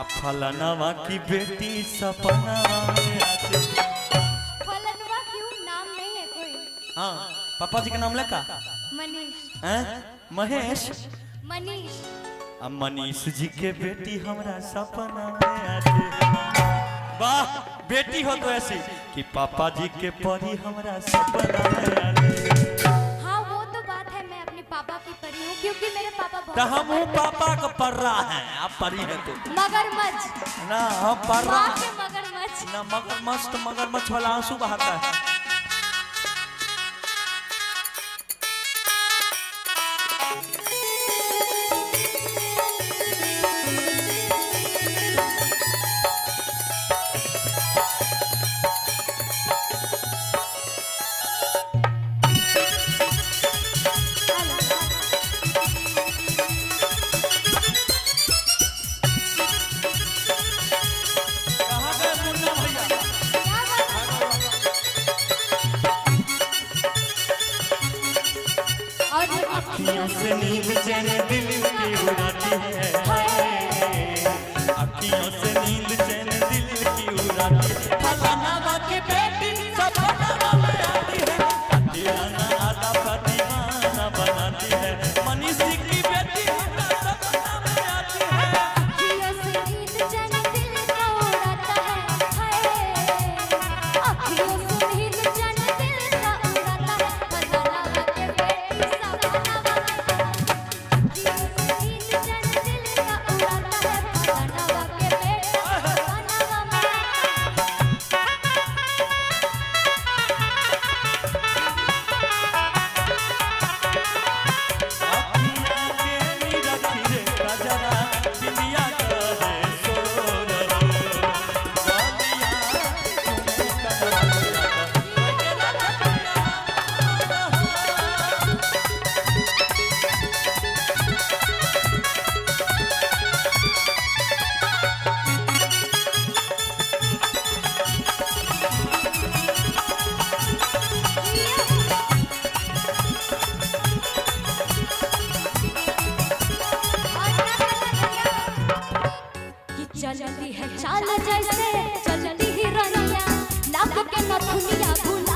फलनवा की बेटी सपनवा में आते। फलनवा क्यों नाम नहीं है कोई? हाँ, पापा जी का नाम लेका मनीष। महेश मनीष। अब मनीष जी के बेटी हमरा सपना में आते। वाह, बेटी हो तो ऐसी कि पापा जी के परी हमरा सपना में आते। हाँ, वो तो बात है, मैं अपने पापा की परी हूँ क्योंकि मेरे पापा तो हम पापा का पर्रा है, आप परी है तो मगरमच्छ ना, हम पर्रा के मगरमच्छ ना, मगरमच्छ तो मगरमच्छ वाला आंसू बहाता है। चलती है चाल जैसे चलती ही रनिया, नाक के नथुनिया